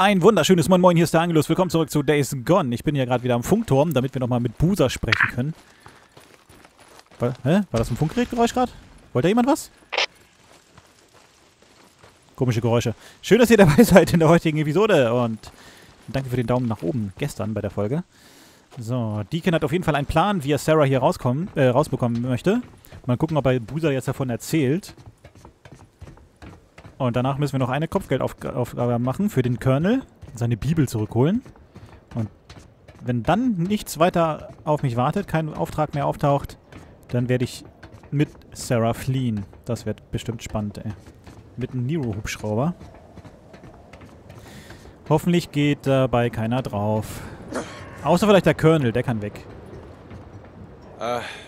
Ein wunderschönes Moin Moin, hier ist der Angelus. Willkommen zurück zu Days Gone. Ich bin ja gerade wieder am Funkturm, damit wir nochmal mit Boozer sprechen können. War das ein Funkgerätgeräusch gerade? Wollte da jemand was? Komische Geräusche. Schön, dass ihr dabei seid in der heutigen Episode und danke für den Daumen nach oben gestern bei der Folge. So, Deacon hat auf jeden Fall einen Plan, wie er Sarah hier rausbekommen möchte. Mal gucken, ob er Boozer jetzt davon erzählt. Und danach müssen wir noch eine Kopfgeldaufgabe machen für den Colonel. Seine Bibel zurückholen. Und wenn dann nichts weiter auf mich wartet, kein Auftrag mehr auftaucht, dann werde ich mit Sarah fliehen. Das wird bestimmt spannend, ey. Mit einem Nero-Hubschrauber. Hoffentlich geht dabei keiner drauf. Außer vielleicht der Colonel, der kann weg.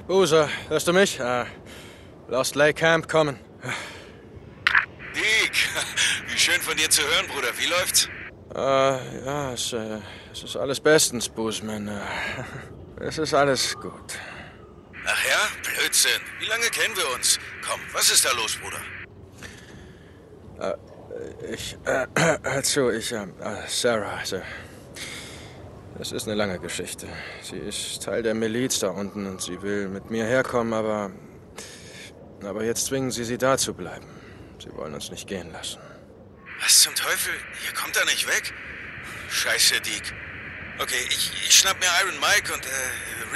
Boozer, hörst du mich? Lost Lake Camp kommen. Dick, wie schön von dir zu hören, Bruder. Wie läuft's? Ja, es ist alles bestens, Boozman. Es ist alles gut. Ach ja? Blödsinn. Wie lange kennen wir uns? Komm, was ist da los, Bruder? Sarah, das ist eine lange Geschichte. Sie ist Teil der Miliz da unten und sie will mit mir herkommen, aber jetzt zwingen sie da zu bleiben. Sie wollen uns nicht gehen lassen. Was zum Teufel? Ihr kommt da nicht weg? Scheiße, Dick. Okay, ich schnapp mir Iron Mike und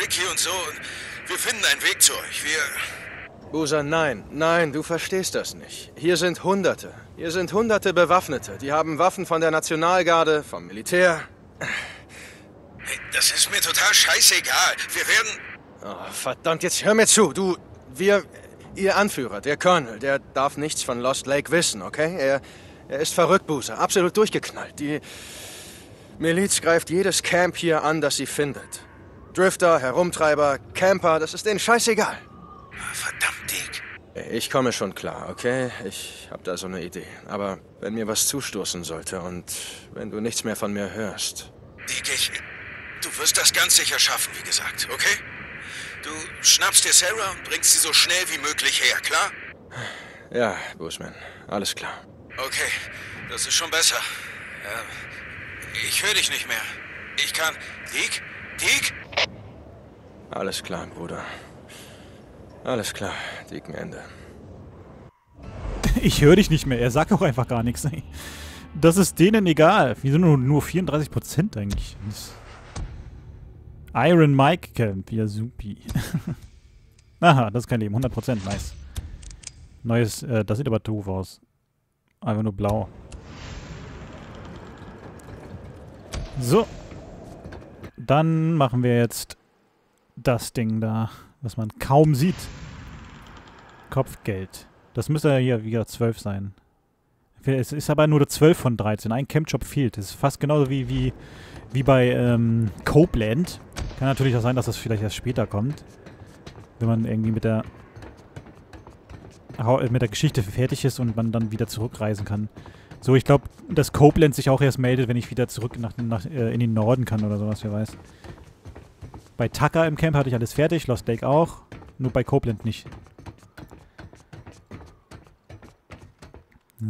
Ricky und so und wir finden einen Weg zu euch. Wir... Boozer, nein, du verstehst das nicht. Hier sind hunderte Bewaffnete. Die haben Waffen von der Nationalgarde, vom Militär... Hey, das ist mir total scheißegal. Wir werden... Oh, verdammt, jetzt hör mir zu. Ihr Anführer, der Colonel, der darf nichts von Lost Lake wissen, okay? Er ist verrückt, Boozer. Absolut durchgeknallt. Die Miliz greift jedes Camp hier an, das sie findet. Drifter, Herumtreiber, Camper, das ist denen scheißegal. Verdammt, Dick. Ich komme schon klar, okay? Ich hab da so eine Idee. Aber wenn mir was zustoßen sollte und wenn du nichts mehr von mir hörst... Dick, du wirst das ganz sicher schaffen, wie gesagt, okay? Du schnappst dir Sarah und bringst sie so schnell wie möglich her, klar? Ja, Boozman, alles klar. Okay, das ist schon besser. Ich höre dich nicht mehr. Ich kann... Dick? Alles klar, Bruder. Alles klar, Deacon Ende. Ich höre dich nicht mehr, er sagt auch einfach gar nichts. Das ist denen egal. Wieso nur 34% eigentlich? Iron Mike Camp, ja supi. Aha, das ist kein Leben, 100%, nice. Neues, das sieht aber doof aus. Einfach nur blau. So. Dann machen wir jetzt das Ding da, was man kaum sieht. Kopfgeld. Das müsste ja hier wieder 12 sein. Es ist aber nur 12 von 13. Ein Campjob fehlt. Das ist fast genauso wie bei Copeland. Kann natürlich auch sein, dass das vielleicht erst später kommt. Wenn man irgendwie mit der Geschichte fertig ist und man dann wieder zurückreisen kann. So, ich glaube, dass Copeland sich auch erst meldet, wenn ich wieder zurück in den Norden kann oder sowas, wer weiß. Bei Tucker im Camp hatte ich alles fertig, Lost Lake auch. Nur bei Copeland nicht.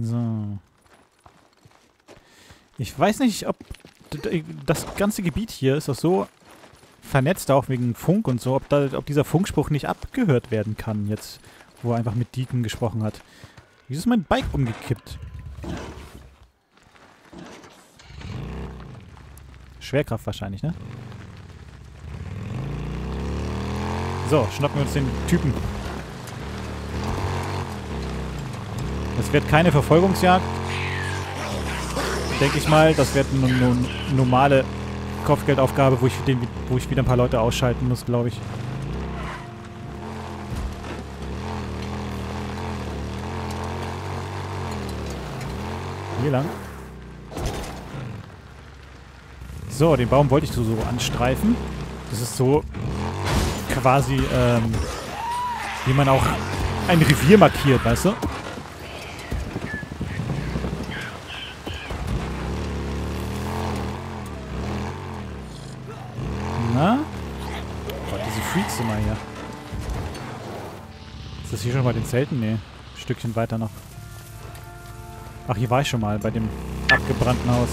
So. Ich weiß nicht, ob... Das ganze Gebiet hier ist doch so vernetzt, auch wegen Funk und so, ob dieser Funkspruch nicht abgehört werden kann, jetzt, wo er einfach mit Deacon gesprochen hat. Wieso ist mein Bike umgekippt? Schwerkraft wahrscheinlich, ne? So, schnappen wir uns den Typen. Es wird keine Verfolgungsjagd. Denke ich mal, das wird eine normale Kopfgeldaufgabe, wo ich wieder ein paar Leute ausschalten muss, glaube ich. Hier lang. So, den Baum wollte ich so anstreifen. Das ist so quasi, wie man auch ein Revier markiert, weißt du? Na? Gott, diese Freaks immer hier. Ist das hier schon bei den Zelten? Nee. Ein Stückchen weiter noch. Ach, hier war ich schon mal bei dem abgebrannten Haus.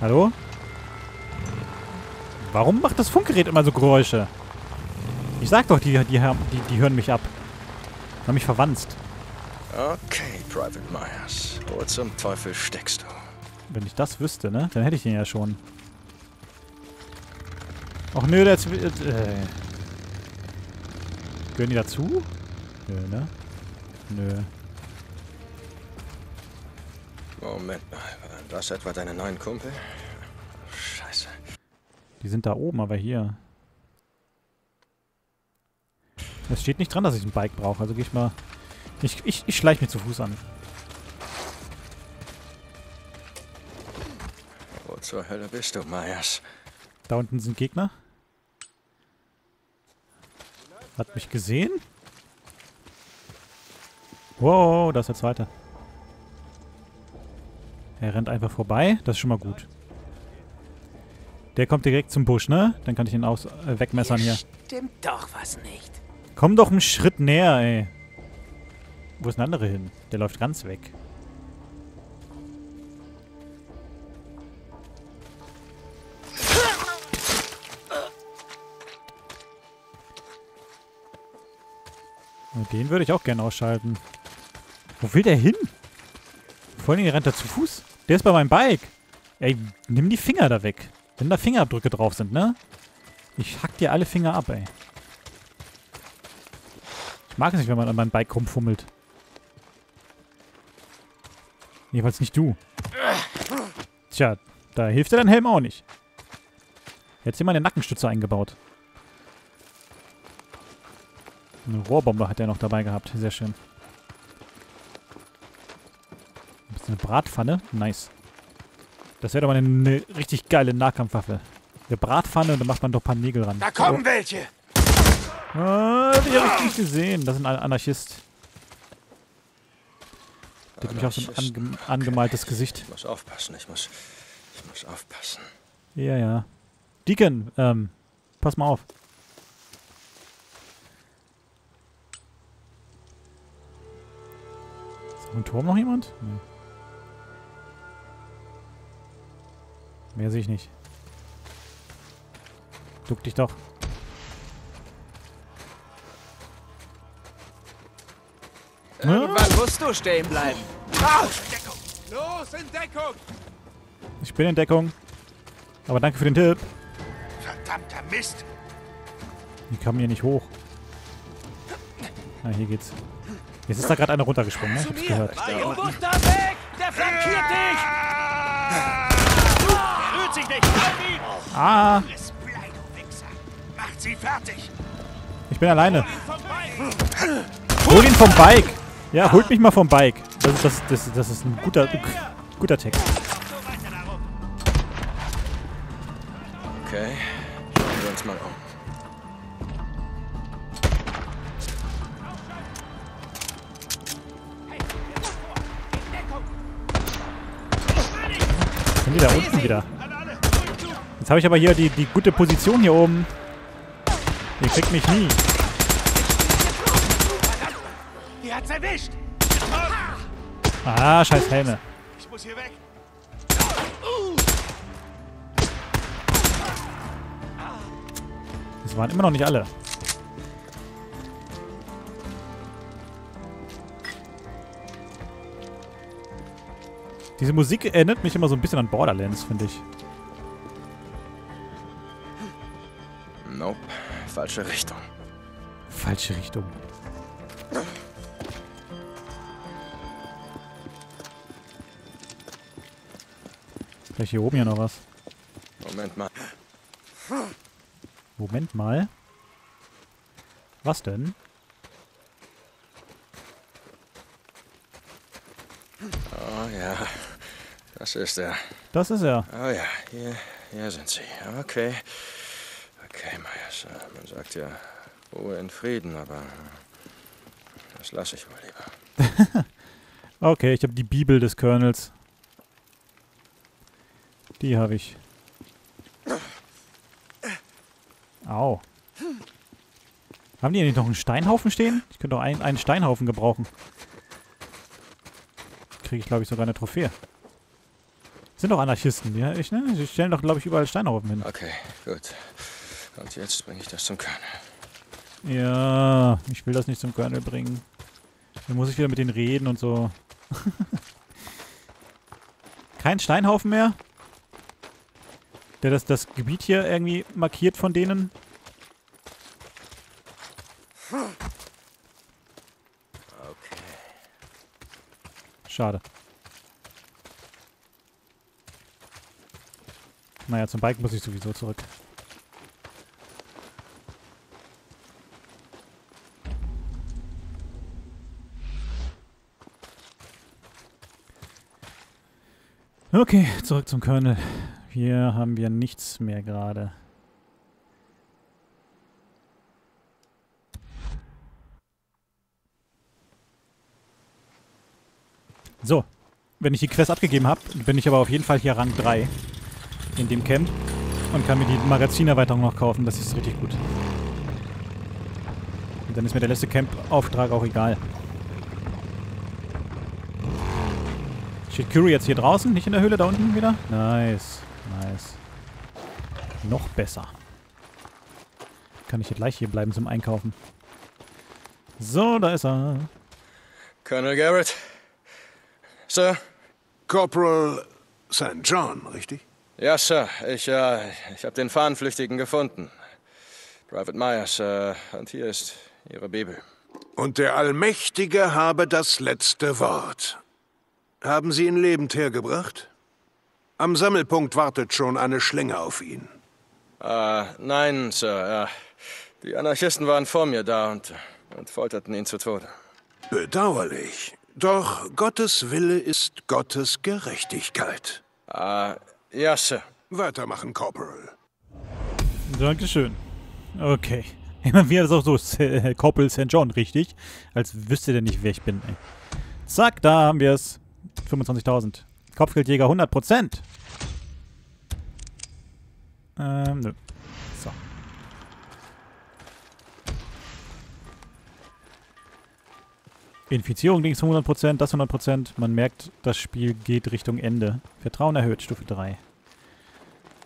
Hallo? Warum macht das Funkgerät immer so Geräusche? Ich sag doch, die hören mich ab. Die haben mich verwanzt. Okay, Private Myers. Wo zum Teufel steckst du? Wenn ich das wüsste, ne? Dann hätte ich den ja schon. Och nö, der Zwiebel. Gehören die dazu? Nö, ne? Nö. Moment mal, waren das etwa deine neuen Kumpel? Scheiße. Die sind da oben, aber hier. Es steht nicht dran, dass ich ein Bike brauche, also gehe ich mal. Ich schleiche mir zu Fuß an. Wo zur Hölle bist du, Myers? Da unten sind Gegner. Hat mich gesehen? Wow, da ist der zweite. Er rennt einfach vorbei. Das ist schon mal gut. Der kommt direkt zum Busch, ne? Dann kann ich ihn auch wegmessern hier. Stimmt doch was nicht. Komm doch einen Schritt näher, ey. Wo ist ein anderer hin? Der läuft ganz weg. Und den würde ich auch gerne ausschalten. Wo will der hin? Vor allen Dingen rennt er zu Fuß. Der ist bei meinem Bike. Ey, nimm die Finger da weg. Wenn da Fingerabdrücke drauf sind, ne? Ich hack dir alle Finger ab, ey. Ich mag es nicht, wenn man an meinem Bike rumfummelt. Jedenfalls nicht du. Tja, da hilft dir dein Helm auch nicht. Jetzt hier mal eine Nackenstütze eingebaut. Eine Rohrbombe hat er noch dabei gehabt. Sehr schön. Ein bisschen eine Bratpfanne. Nice. Das wäre doch mal eine richtig geile Nahkampfwaffe. Eine Bratpfanne und dann macht man doch ein paar Nägel ran. Da kommen welche! Ah, die hab ich nicht gesehen. Das ist ein Anarchist. Der hat mich auf so ein angemaltes Gesicht. Ich muss aufpassen, ich muss aufpassen. Ja, ja. Deacon, pass mal auf. Im Turm noch jemand? Nee. Mehr sehe ich nicht. Duck dich doch. Irgendwann musst du stehen bleiben. Los, in Deckung! Ich bin in Deckung. Aber danke für den Tipp. Verdammter Mist! Die kamen hier nicht hoch. Ah, hier geht's. Jetzt ist da gerade einer runtergesprungen, ne? Ich hab's gehört. Ah! Ich bin alleine. Hol ihn vom Bike! Ja, holt mich mal vom Bike. Das ist ein guter Text. Okay, schauen wir uns mal um. Da unten wieder. Jetzt habe ich aber hier die gute Position hier oben. Ihr kriegt mich nie. Die hat's erwischt. Ah, scheiß Helme. Ich muss hier weg. Das waren immer noch nicht alle. Diese Musik erinnert mich immer so ein bisschen an Borderlands, finde ich. Nope. Falsche Richtung. Falsche Richtung. Vielleicht hier oben ja noch was. Moment mal. Moment mal? Was denn? Oh ja. Das ist er. Das ist er. Oh ja, hier sind sie. Okay. Okay, Myers. Man sagt ja, Ruhe in Frieden, aber das lasse ich mal lieber. Okay, ich habe die Bibel des Colonels. Die habe ich. Au. Haben die nicht noch einen Steinhaufen stehen? Ich könnte doch einen Steinhaufen gebrauchen. Kriege ich, glaube ich, sogar eine Trophäe. Sind doch Anarchisten, ja? Ich, ne? Die stellen doch, glaube ich, überall Steinhaufen hin. Okay, gut. Und jetzt bringe ich das zum Colonel. Ja, ich will das nicht zum Colonel bringen. Dann muss ich wieder mit denen reden und so. Kein Steinhaufen mehr? Der das Gebiet hier irgendwie markiert von denen? Okay. Schade. Naja, zum Bike muss ich sowieso zurück. Okay, zurück zum Colonel. Hier haben wir nichts mehr gerade. So, wenn ich die Quest abgegeben habe, bin ich aber auf jeden Fall hier Rang 3 in dem Camp und kann mir die Magazinerweiterung noch kaufen. Das ist richtig gut. Und dann ist mir der letzte Camp-Auftrag auch egal. Steht Kouri jetzt hier draußen? Nicht in der Höhle da unten wieder? Nice. Nice. Noch besser. Kann ich hier gleich hier bleiben zum Einkaufen. So, da ist er. Colonel Garrett. Sir. Corporal St. John, richtig? Ja, Sir. Ich habe den Fahnenflüchtigen gefunden. Private Myers, und hier ist Ihre Bibel. Und der Allmächtige habe das letzte Wort. Haben Sie ihn lebend hergebracht? Am Sammelpunkt wartet schon eine Schlinge auf ihn. Nein, Sir. Die Anarchisten waren vor mir da und folterten ihn zu Tode. Bedauerlich. Doch Gottes Wille ist Gottes Gerechtigkeit. Ja, Sir. Weitermachen, Corporal. Dankeschön. Okay. Immer wieder so, Corporal St. John, richtig? Als wüsste der nicht, wer ich bin, ey. Zack, da haben wir es. 25.000. Kopfgeldjäger 100%. Nö. So. Infizierung links 100%, das 100%. Man merkt, das Spiel geht Richtung Ende. Vertrauen erhöht, Stufe 3.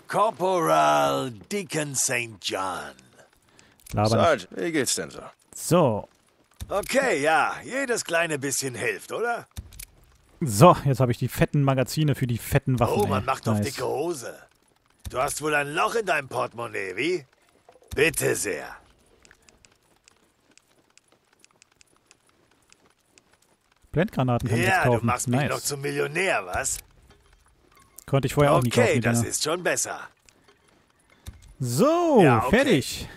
Corporal Deacon St. John. Sarge, wie geht's denn so? So. Okay, ja. Jedes kleine bisschen hilft, oder? So, jetzt habe ich die fetten Magazine für die fetten Waffen. Oh, man macht doch dicke Hose. Du hast wohl ein Loch in deinem Portemonnaie, wie? Bitte sehr. Blendgranaten kann ich jetzt kaufen. Ja, du machst mich noch zum Millionär, was? Konnte ich vorher auch nicht kaufen. Okay, das ist schon besser. So, ja, okay. Fertig.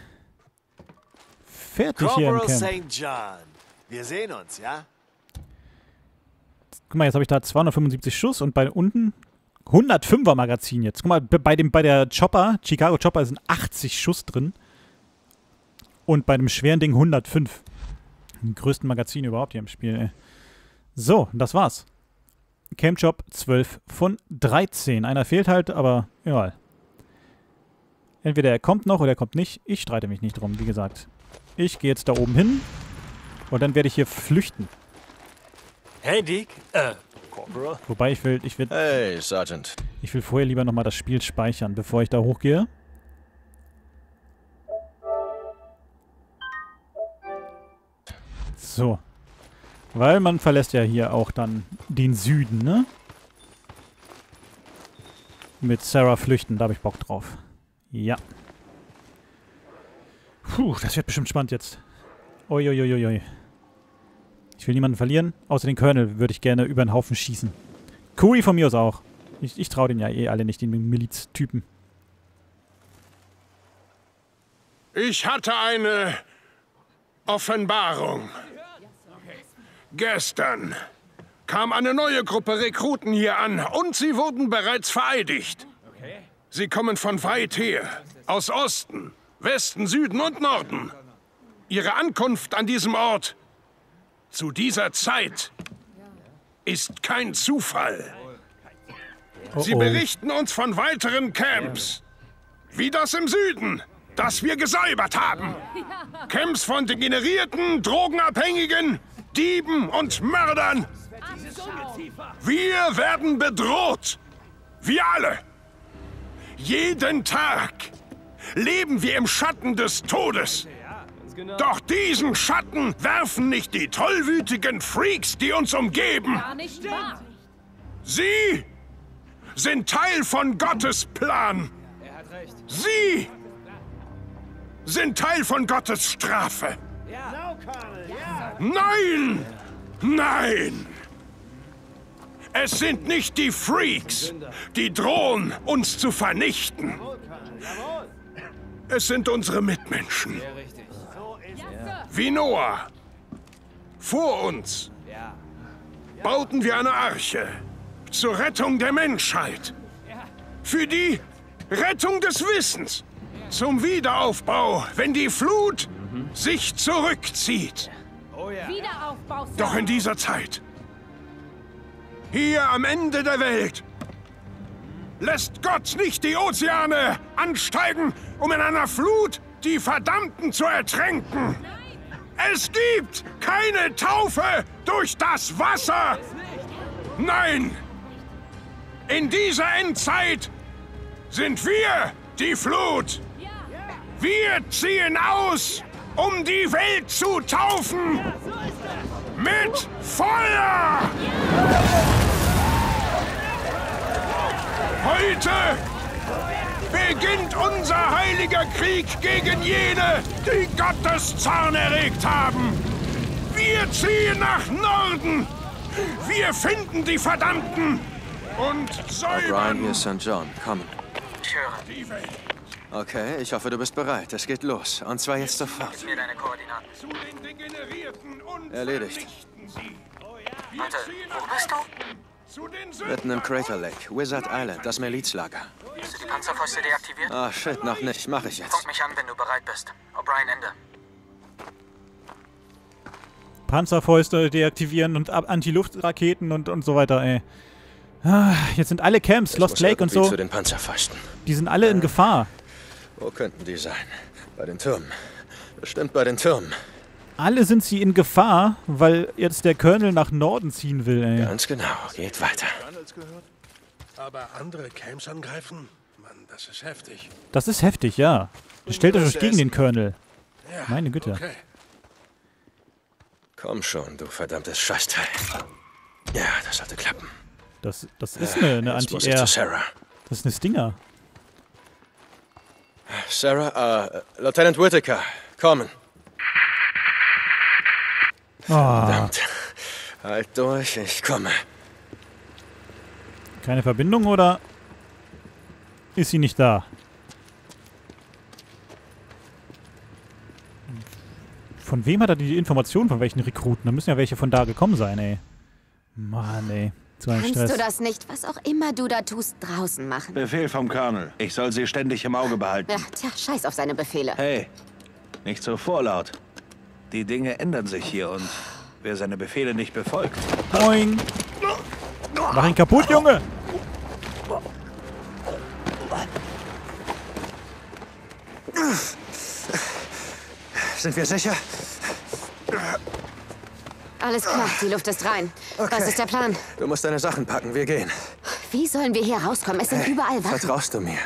Fertig hier im Camp. Corporal St. John. Wir sehen uns, ja? Guck mal, jetzt habe ich da 275 Schuss und bei unten 105er Magazin jetzt. Guck mal, bei der Chopper, Chicago Chopper, sind 80 Schuss drin. Und bei dem schweren Ding 105. Im größten Magazin überhaupt hier im Spiel, ey. So, das war's. Camp Job 12 von 13. Einer fehlt halt, aber egal. Entweder er kommt noch oder er kommt nicht. Ich streite mich nicht drum, wie gesagt. Ich gehe jetzt da oben hin und dann werde ich hier flüchten. Hey, Dick. Corporal. Wobei ich will... Hey, Sergeant. Ich will vorher lieber nochmal das Spiel speichern, bevor ich da hochgehe. So. Weil man verlässt ja hier auch dann den Süden, ne? Mit Sarah flüchten, da habe ich Bock drauf. Ja. Puh, das wird bestimmt spannend jetzt. Uiuiuiui. Ich will niemanden verlieren. Außer den Colonel würde ich gerne über den Haufen schießen. Kouri von mir aus auch. Ich traue den ja eh alle nicht, den Miliztypen. Ich hatte eine Offenbarung. Gestern kam eine neue Gruppe Rekruten hier an und sie wurden bereits vereidigt. Sie kommen von weit her, aus Osten, Westen, Süden und Norden. Ihre Ankunft an diesem Ort... zu dieser Zeit ist kein Zufall. Sie berichten uns von weiteren Camps, wie das im Süden, das wir gesäubert haben. Camps von Degenerierten, Drogenabhängigen, Dieben und Mördern. Wir werden bedroht. Wir alle. Jeden Tag leben wir im Schatten des Todes. Doch diesen Schatten werfen nicht die tollwütigen Freaks, die uns umgeben. Sie sind Teil von Gottes Plan. Sie sind Teil von Gottes Strafe. Nein! Nein! Es sind nicht die Freaks, die drohen, uns zu vernichten. Es sind unsere Mitmenschen. Wie Noah. Vor uns bauten wir eine Arche zur Rettung der Menschheit. Für die Rettung des Wissens. Zum Wiederaufbau, wenn die Flut sich zurückzieht. Doch in dieser Zeit, hier am Ende der Welt, lässt Gott nicht die Ozeane ansteigen, um in einer Flut die Verdammten zu ertränken. Es gibt keine Taufe durch das Wasser. Nein, in dieser Endzeit sind wir die Flut. Wir ziehen aus, um die Welt zu taufen. Mit Feuer! Heute beginnt unser heiliger Krieg gegen jene, die Gottes Zorn erregt haben. Wir ziehen nach Norden. Wir finden die Verdammten und säubern. O'Brien, hier St. John, kommen. Die Welt. Okay, ich hoffe, du bist bereit. Es geht los. Und zwar jetzt sofort. Gib mir deine Koordinaten. Zu den Degenerierten und erledigt. Warte, wo bist du? Mitten im Crater Lake, Wizard Island, das Milizlager. Hast du die Panzerfäuste deaktiviert? Ah, shit, noch nicht. Mach ich jetzt. Funk mich an, wenn du bereit bist. O'Brien, Ende. Panzerfäuste deaktivieren und Antiluftraketen und so weiter, ey. Jetzt sind alle Camps, Lost Lake und so. Zu den Panzerfäusten. Die sind alle in Gefahr. Wo könnten die sein? Bei den Türmen. Bestimmt bei den Türmen. Alle sind sie in Gefahr, weil jetzt der Colonel nach Norden ziehen will, ey. Ganz genau. Geht weiter. Aber andere Camps angreifen? Mann, das ist heftig. Das ist heftig, ja. Stellt euch gegen den Colonel. Ja, meine Güte. Okay. Komm schon, du verdammtes Scheißteil. Ja, das sollte klappen. Das ist eine Anti-Air. Das ist eine Stinger. Sarah, Lieutenant Whitaker, kommen. Oh. Verdammt. Halt durch, ich komme. Keine Verbindung, oder? Ist sie nicht da? Von wem hat er die Informationen? Von welchen Rekruten? Da müssen ja welche von da gekommen sein, ey. Mann, ey. So ein Stress. Kannst du das nicht, was auch immer du da tust, draußen machen? Befehl vom Colonel. Ich soll sie ständig im Auge behalten. Ja, tja, scheiß auf seine Befehle. Hey, nicht so vorlaut. Die Dinge ändern sich hier und wer seine Befehle nicht befolgt... Boing! Mach ihn kaputt, Junge! Sind wir sicher? Alles klar, die Luft ist rein. Okay. Was ist der Plan? Du musst deine Sachen packen, wir gehen. Wie sollen wir hier rauskommen? Es sind überall Wachen. Vertraust du mir?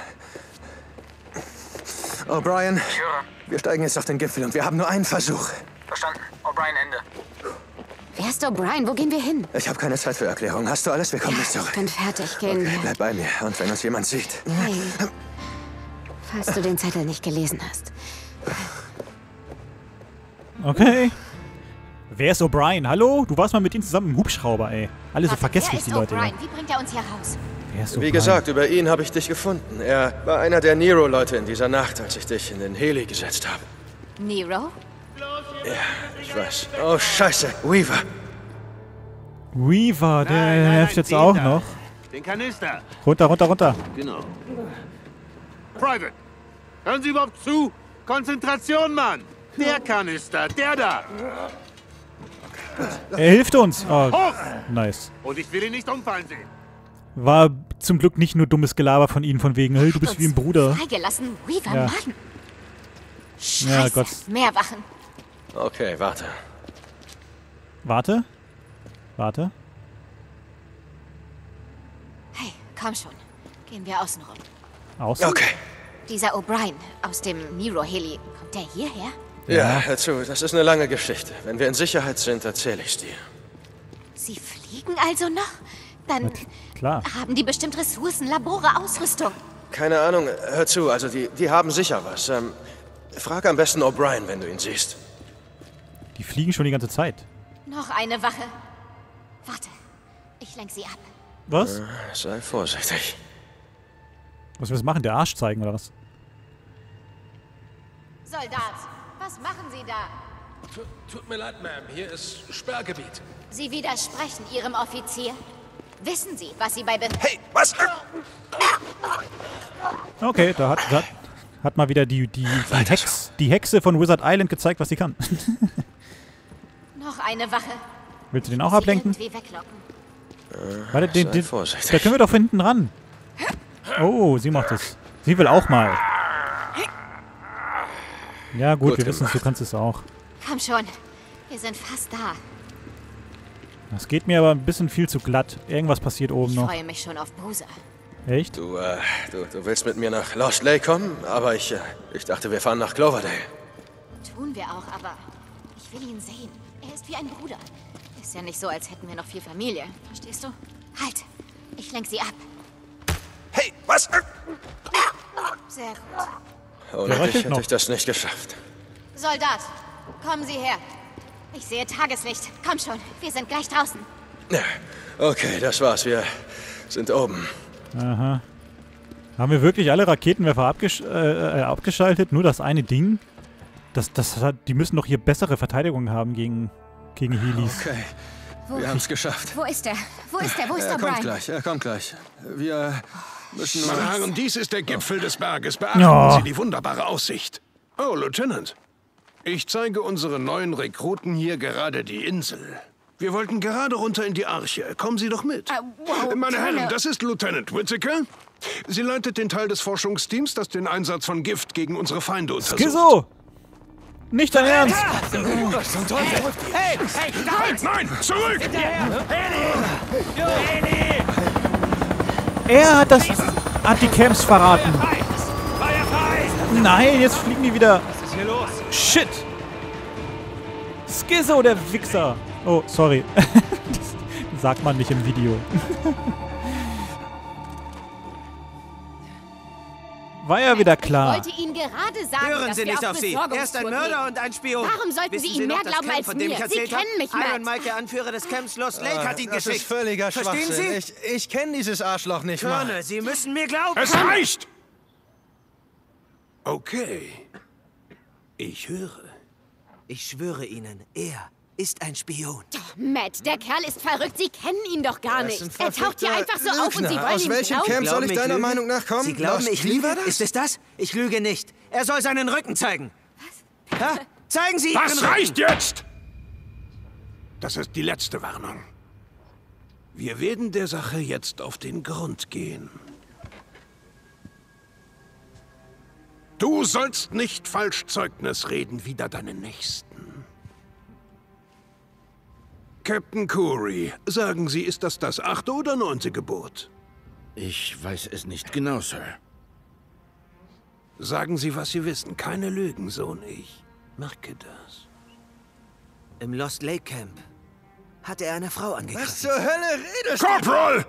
O'Brien, wir steigen jetzt auf den Gipfel und wir haben nur einen Versuch. Verstanden. O'Brien, Ende. Wer ist O'Brien? Wo gehen wir hin? Ich habe keine Zeit für Erklärungen. Hast du alles? Wir kommen nicht zurück. Ich bin fertig. Gehen wir. Okay, bleib bei mir. Und wenn uns jemand sieht... Nein. Falls du den Zettel nicht gelesen hast. Okay. Wer ist O'Brien? Hallo? Du warst mal mit ihm zusammen im Hubschrauber, ey. Alle so vergesslich, die Leute. Wie bringt er uns hier raus? Wer ist O'Brien? Wie gesagt, über ihn habe ich dich gefunden. Er war einer der Nero-Leute in dieser Nacht, als ich dich in den Heli gesetzt habe. Nero? Ja, ich weiß. Oh, scheiße. Weaver. Weaver, der hilft jetzt auch noch. Den Kanister. Runter, runter, runter. Genau. Private, hören Sie überhaupt zu? Konzentration, Mann. Der Kanister, der da. Er hilft uns! Oh, nice. Und ich will ihn nicht umfallen sehen. War zum Glück nicht nur dummes Gelaber von ihnen, von wegen, hey, du bist wie ein Bruder. Freigelassen, Weaver, ja. Mann. Scheiße, ja, Gott. Mehr Wachen. Okay, warte. Warte? Warte? Hey, komm schon. Gehen wir außen rum. Außen? Okay. Dieser O'Brien aus dem Nero-Heli, kommt der hierher? Ja, hör zu, das ist eine lange Geschichte. Wenn wir in Sicherheit sind, erzähle ich's dir. Sie fliegen also noch? Dann klar. Haben die bestimmt Ressourcen, Labore, Ausrüstung. Keine Ahnung, hör zu, also die haben sicher was. Frag am besten O'Brien, wenn du ihn siehst. Die fliegen schon die ganze Zeit. Noch eine Wache. Warte, ich lenk sie ab. Was? Sei vorsichtig. Was wir machen? Der Arsch zeigen, oder was? Soldat, was machen Sie da? Tut mir leid, Ma'am. Hier ist Sperrgebiet. Sie widersprechen Ihrem Offizier. Wissen Sie, was Sie bei... Hey, was? Okay, da hat mal wieder die Hexe von Wizard Island gezeigt, was sie kann. Noch eine Wache. Willst du den auch ablenken? Warte, da können wir doch von hinten ran. Oh, sie macht es. Sie will auch mal. Ja gut, wir wissen es, du kannst es auch. Komm schon, wir sind fast da. Das geht mir aber ein bisschen viel zu glatt. Irgendwas passiert oben noch. Ich freue mich schon auf Boozer. Echt? Du willst mit mir nach Lost Lake kommen, aber ich dachte, wir fahren nach Cloverdale. Tun wir auch, aber ich will ihn sehen. Er ist wie ein Bruder. Ist ja nicht so, als hätten wir noch viel Familie. Verstehst du? Halt, ich lenk sie ab. Hey, was? Sehr gut. Ohne dich hätte ich das nicht geschafft. Soldat, kommen Sie her. Ich sehe Tageslicht. Komm schon, wir sind gleich draußen. Ja, okay, das war's. Wir sind oben. Aha. Haben wir wirklich alle Raketenwerfer abgeschaltet? Nur das eine Ding? Die müssen doch hier bessere Verteidigung haben gegen Helis. Okay, wir haben's geschafft. Wo ist er? Wo ist er? Wo ist er? Er kommt gleich. Wir... Meine Herren, dies ist der Gipfel des Berges. Beachten Sie die wunderbare Aussicht. Oh, Lieutenant. Ich zeige unseren neuen Rekruten hier gerade die Insel. Wir wollten gerade runter in die Arche. Kommen Sie doch mit. Wow, meine Herren, das ist Lieutenant Whitaker. Sie leitet den Teil des Forschungsteams, das den Einsatz von Gift gegen unsere Feinde untersucht. Skizzo! Nicht dein Ernst! Hey! Hey! Halt! Nein! Zurück! Er hat die Camps verraten. Nein, jetzt fliegen die wieder. Was ist hier los? Shit! Skizzo, der Wichser! Oh, sorry. Das sagt man nicht im Video. War ja wieder klar. Ich wollte Ihnen gerade sagen, hören Sie nicht auf Sie. Er ist ein Mörder und ein Spion. Warum sollten Sie ihm mehr glauben als mir? Sie kennen mich nicht. Iron Mike, der Anführer des Camps Lost Lake, hat ihn geschickt. Das ist völliger Schwachsinn. Verstehen Sie? Ich kenne dieses Arschloch nicht mal. Colonel, Sie müssen mir glauben. Es reicht! Okay. Ich höre. Ich schwöre Ihnen, er ist ein Spion. Matt, der Kerl ist verrückt. Sie kennen ihn doch gar nicht. Er taucht hier einfach so auf und Sie wollen ihn glauben. Aus welchem Camp soll ich deiner Meinung nach kommen? Sie glauben, ich lüge? Ist es das? Ich lüge nicht. Er soll seinen Rücken zeigen. Was? Ha? Zeigen Sie Ihren Rücken! Das reicht jetzt! Das ist die letzte Warnung. Wir werden der Sache jetzt auf den Grund gehen. Du sollst nicht Falschzeugnis reden wider deinen Nächsten. Captain Kouri, sagen Sie, ist das 8. oder 9. Gebot? Ich weiß es nicht genau, Sir. Sagen Sie, was Sie wissen. Keine Lügen, Sohn. Ich merke das. Im Lost Lake Camp hatte er eine Frau angegriffen. Was zur Hölle redest du? Corporal!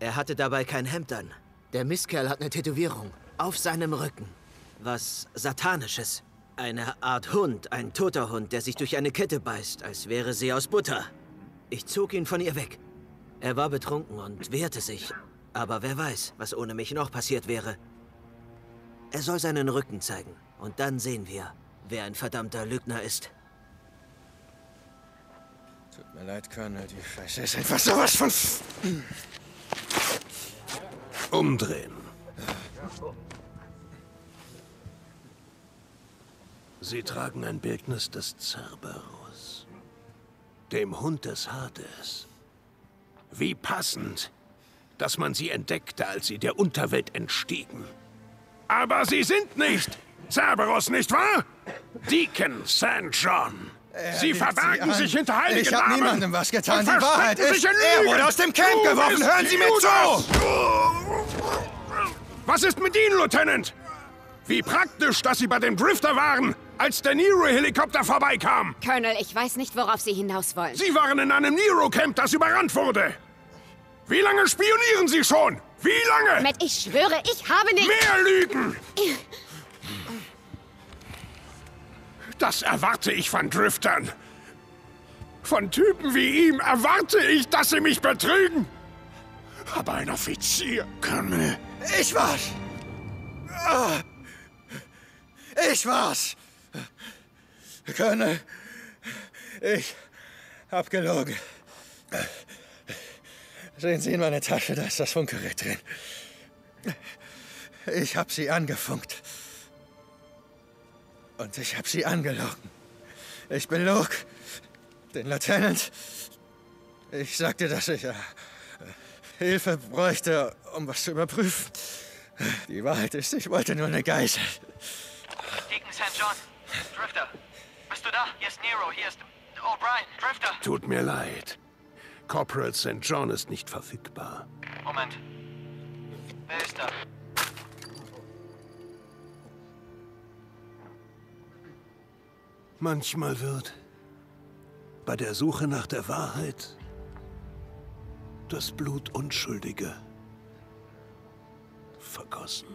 Er hatte dabei kein Hemd an. Der Mistkerl hat eine Tätowierung auf seinem Rücken. Was Satanisches. Eine Art Hund, ein toter Hund, der sich durch eine Kette beißt, als wäre sie aus Butter. Ich zog ihn von ihr weg. Er war betrunken und wehrte sich. Aber wer weiß, was ohne mich noch passiert wäre. Er soll seinen Rücken zeigen. Und dann sehen wir, wer ein verdammter Lügner ist. Tut mir leid, Colonel, die Scheiße ist einfach sowas von... Umdrehen. Sie tragen ein Bildnis des Cerberus, dem Hund des Hades. Wie passend, dass man sie entdeckte, als sie der Unterwelt entstiegen. Aber sie sind nicht Cerberus, nicht wahr? Deacon St. John, Sie verbergen sich hinter heiligen Namen. Ich habe niemandem was getan. Die Wahrheit ist, er wurde aus dem Camp geworfen. Hören Sie mir zu! Was ist mit Ihnen, Lieutenant? Wie praktisch, dass Sie bei dem Drifter waren, als der Nero-Helikopter vorbeikam. Colonel, ich weiß nicht, worauf Sie hinaus wollen. Sie waren in einem Nero-Camp, das überrannt wurde. Wie lange spionieren Sie schon? Wie lange? Matt, ich schwöre, ich habe nicht... Mehr Lügen! Das erwarte ich von Driftern. Von Typen wie ihm erwarte ich, dass sie mich betrügen. Aber ein Offizier... Colonel... Ich war's! Ich war's! Colonel... Ich... hab gelogen. Sehen Sie in meiner Tasche, da ist das Funkgerät drin. Ich hab Sie angefunkt. Und ich hab Sie angelogen. Ich belog den Lieutenant. Ich sagte, dass ich Hilfe bräuchte, um was zu überprüfen. Die Wahrheit ist, ich wollte nur eine Geisel. Deacon St. John, Drifter. Bist du da? Hier ist Nero, hier ist O'Brien, Drifter. Tut mir leid. Corporal St. John ist nicht verfügbar. Moment. Wer ist da? Manchmal wird bei der Suche nach der Wahrheit das Blut Unschuldiger vergossen.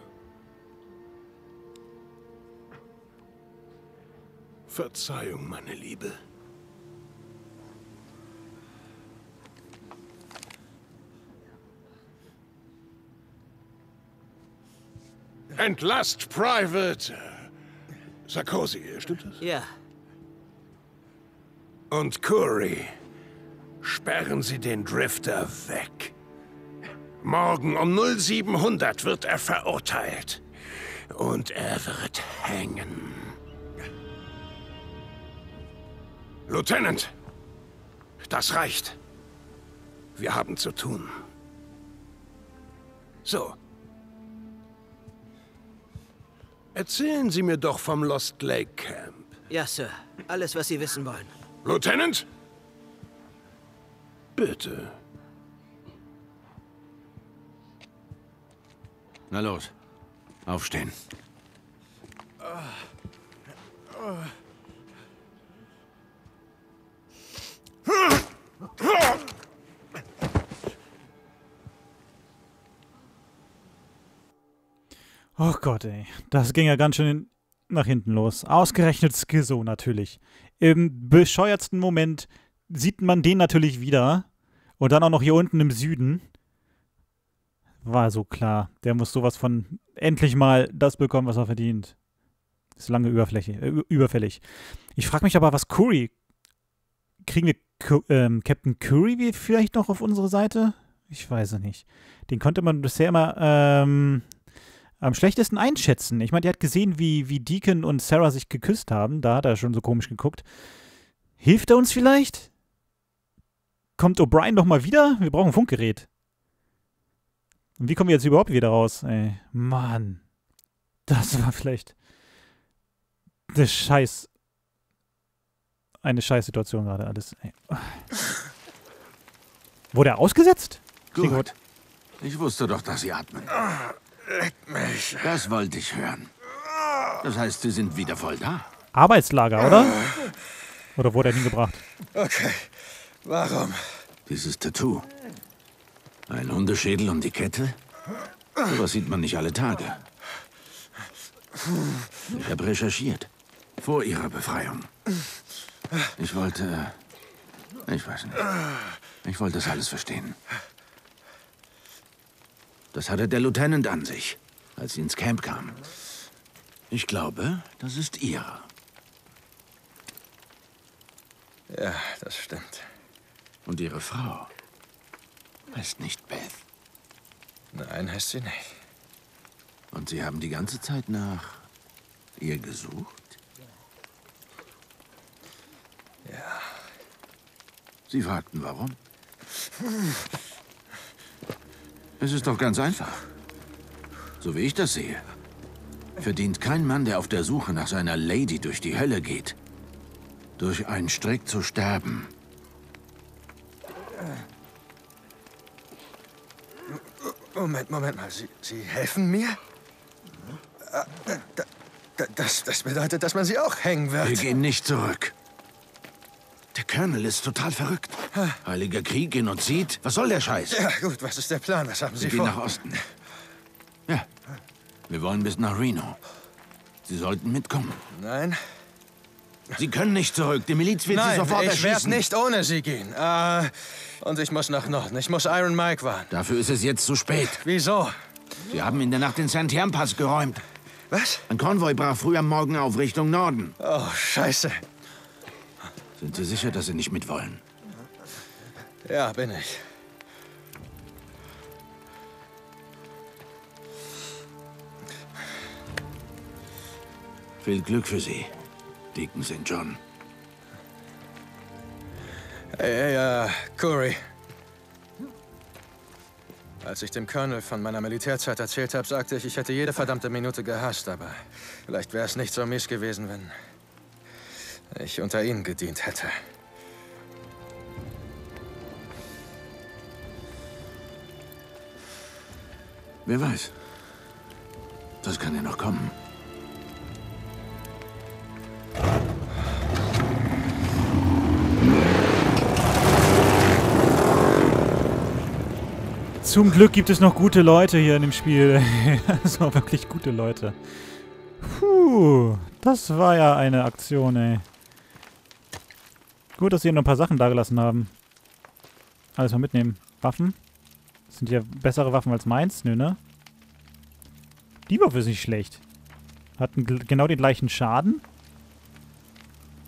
Verzeihung, meine Liebe. Entlasst Private Sarkozy, stimmt das? Ja. Und Kouri, sperren Sie den Drifter weg. Morgen um 0700 wird er verurteilt. Und er wird hängen. Lieutenant, das reicht. Wir haben zu tun. So. Erzählen Sie mir doch vom Lost Lake Camp. Ja, Sir. Alles, was Sie wissen wollen. Lieutenant? Bitte. Na los. Aufstehen. Oh Gott, ey. Das ging ja ganz schön nach hinten los. Ausgerechnet Skizzo natürlich. Im bescheuertsten Moment sieht man den natürlich wieder. Und dann auch noch hier unten im Süden. War so klar. Der muss sowas von endlich mal das bekommen, was er verdient. Ist lange überfällig. Ich frage mich aber, was Kouri... Kriegen wir Captain Kouri vielleicht noch auf unsere Seite? Ich weiß es nicht. Den konnte man bisher immer... am schlechtesten einschätzen. Ich meine, der hat gesehen, wie Deacon und Sarah sich geküsst haben. Da hat er schon so komisch geguckt. Hilft er uns vielleicht? Kommt O'Brien doch mal wieder? Wir brauchen ein Funkgerät. Und wie kommen wir jetzt überhaupt wieder raus? Ey, Mann. Das war vielleicht eine Scheißsituation gerade alles. Ey. Wurde er ausgesetzt? Gut. Ich wusste doch, dass Sie atmen. Leck mich. Das wollte ich hören. Das heißt, Sie sind wieder voll da? Arbeitslager, oder? Oder wurde er hingebracht? Okay. Warum? Dieses Tattoo. Ein Hundeschädel um die Kette? Sowas sieht man nicht alle Tage. Ich habe recherchiert. Vor Ihrer Befreiung. Ich wollte... Ich weiß nicht. Ich wollte das alles verstehen. Das hatte der Lieutenant an sich, als sie ins Camp kam. Ich glaube, das ist ihrer. Ja, das stimmt. Und ihre Frau heißt nicht Beth. Nein, heißt sie nicht. Und Sie haben die ganze Zeit nach ihr gesucht? Ja. Sie fragten, warum? Es ist doch ganz einfach. So wie ich das sehe, verdient kein Mann, der auf der Suche nach seiner Lady durch die Hölle geht, durch einen Strick zu sterben. Moment mal. Sie helfen mir? Das bedeutet, dass man sie auch hängen wird. Wir gehen nicht zurück. Der Colonel ist total verrückt. Heiliger Krieg, Genozid. Was soll der Scheiß? Ja, gut, was ist der Plan? Was haben Sie vor? Wir gehen nach Osten. Ja, wir wollen bis nach Reno. Sie sollten mitkommen. Nein. Sie können nicht zurück. Die Miliz wird Sie sofort erschießen. Nein, ich werde nicht ohne Sie gehen. Und ich muss nach Norden. Ich muss Iron Mike warnen. Dafür ist es jetzt zu spät. Wieso? Sie haben in der Nacht den Santiam-Pass geräumt. Was? Ein Konvoi brach früh am Morgen auf Richtung Norden. Oh, Scheiße. Sind Sie sicher, dass Sie nicht mitwollen? Ja, bin ich. Viel Glück für Sie, Deacon St. John. Hey, Kouri. Als ich dem Colonel von meiner Militärzeit erzählt habe, sagte ich, ich hätte jede verdammte Minute gehasst, aber vielleicht wäre es nicht so mies gewesen, wenn ich unter Ihnen gedient hätte. Wer weiß, das kann ja noch kommen. Zum Glück gibt es noch gute Leute hier in dem Spiel. Das waren wirklich gute Leute. Puh, das war ja eine Aktion, ey. Gut, dass sie noch ein paar Sachen dagelassen haben. Alles mal mitnehmen. Waffen. Das sind ja bessere Waffen als meins. Nö, ne? Die Waffe ist nicht schlecht. Hatten genau den gleichen Schaden.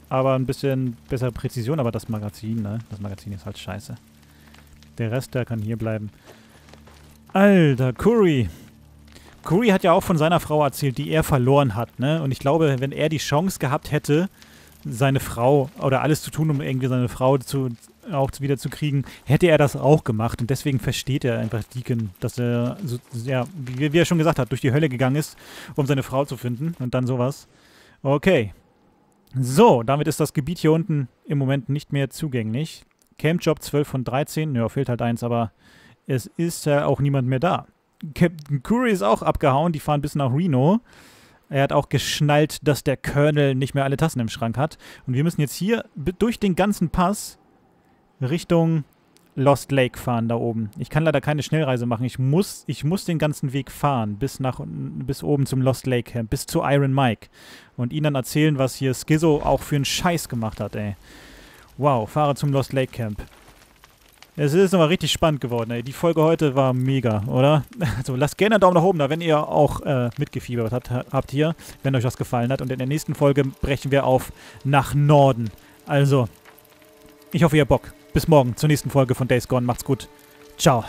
Aber ein bisschen bessere Präzision. Aber das Magazin, ne? Das Magazin ist halt scheiße. Der Rest, der kann hier bleiben. Alter, Kouri. Kouri hat ja auch von seiner Frau erzählt, die er verloren hat, ne? Und ich glaube, wenn er die Chance gehabt hätte, seine Frau oder alles zu tun, um irgendwie seine Frau wieder zu kriegen, hätte er das auch gemacht. Und deswegen versteht er einfach Deacon, dass er, so, ja, wie er schon gesagt hat, durch die Hölle gegangen ist, um seine Frau zu finden und dann sowas. Okay. So, damit ist das Gebiet hier unten im Moment nicht mehr zugänglich. Campjob 12 von 13. Ja, fehlt halt eins, aber es ist ja auch niemand mehr da. Captain Kouri ist auch abgehauen. Die fahren bis nach Reno. Er hat auch geschnallt, dass der Colonel nicht mehr alle Tassen im Schrank hat. Und wir müssen jetzt hier durch den ganzen Pass Richtung Lost Lake fahren da oben. Ich kann leider keine Schnellreise machen. Ich muss den ganzen Weg fahren bis oben zum Lost Lake Camp, bis zu Iron Mike. Und ihnen dann erzählen, was hier Skizzo auch für einen Scheiß gemacht hat, ey. Wow, fahre zum Lost Lake Camp. Es ist aber richtig spannend geworden, ey. Die Folge heute war mega, oder? Also lasst gerne einen Daumen nach oben da, wenn ihr auch mitgefiebert habt hier, wenn euch das gefallen hat. Und in der nächsten Folge brechen wir auf nach Norden. Also, ich hoffe, ihr habt Bock. Bis morgen zur nächsten Folge von Days Gone. Macht's gut. Ciao.